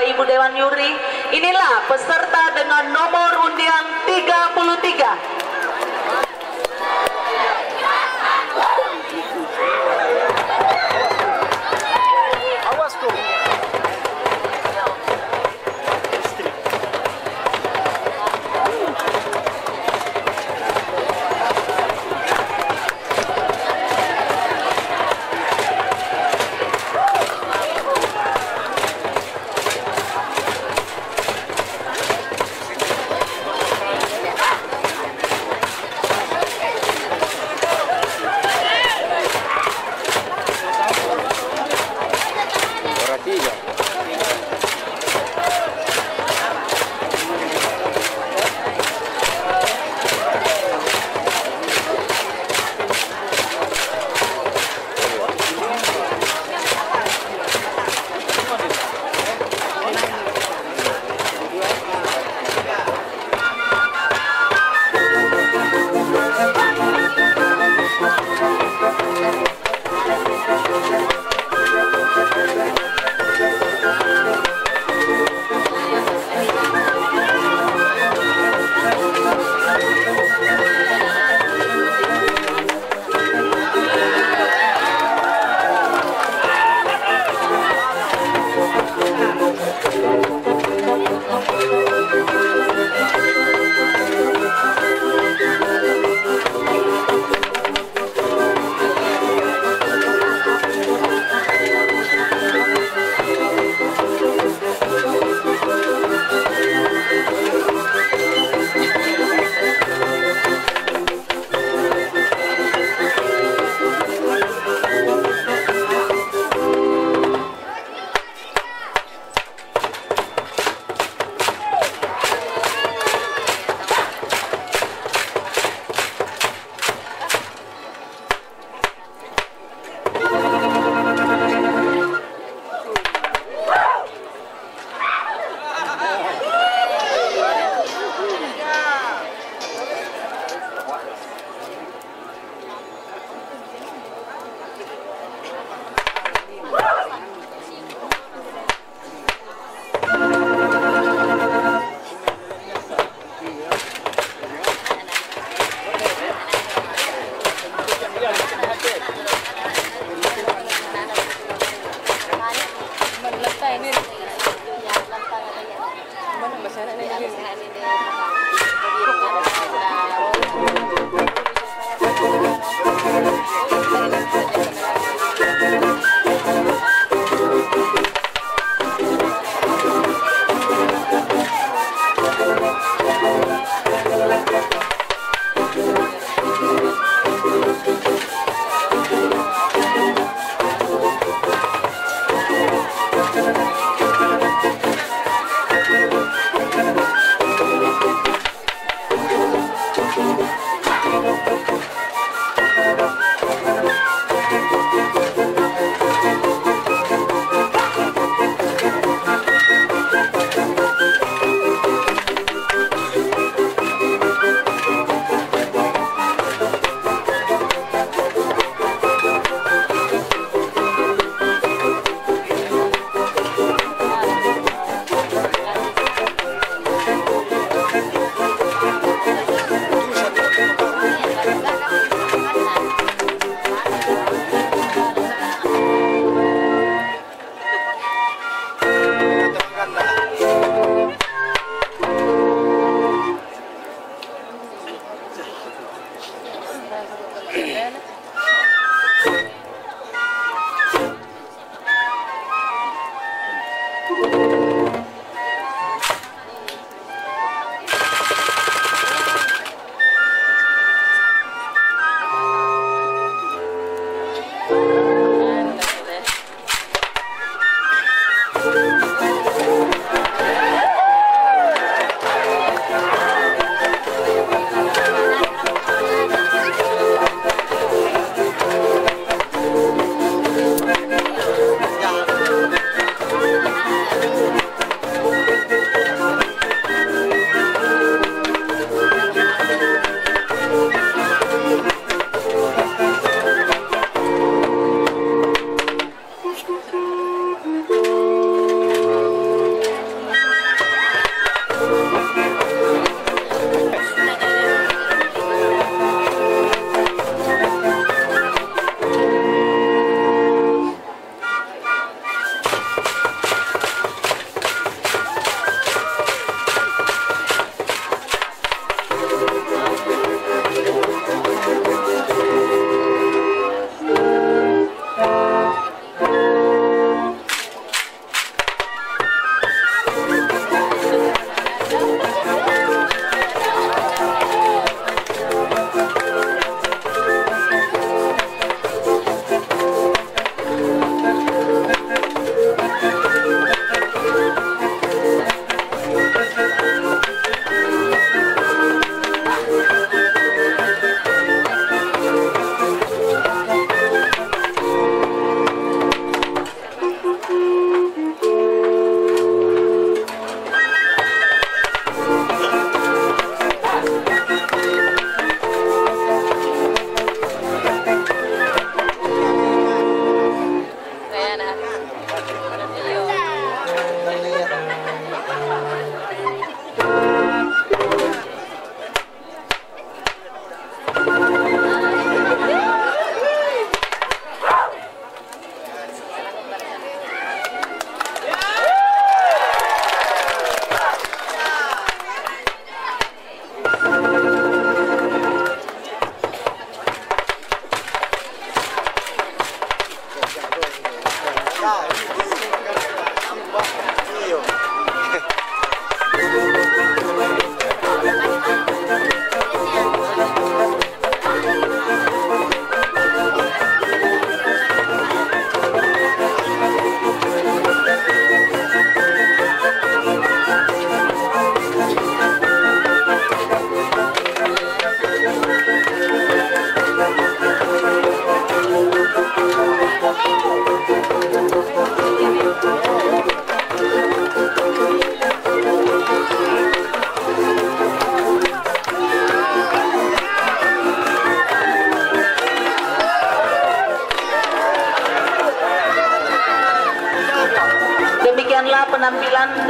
Bapak Ibu Dewan Juri, inilah peserta dengan nomor undian 33.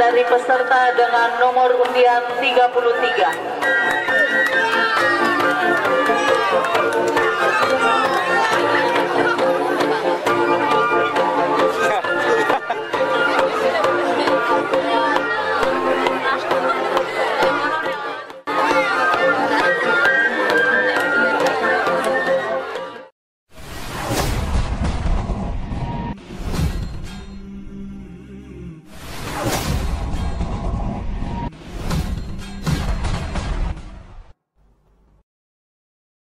dari peserta dengan nomor undian 33.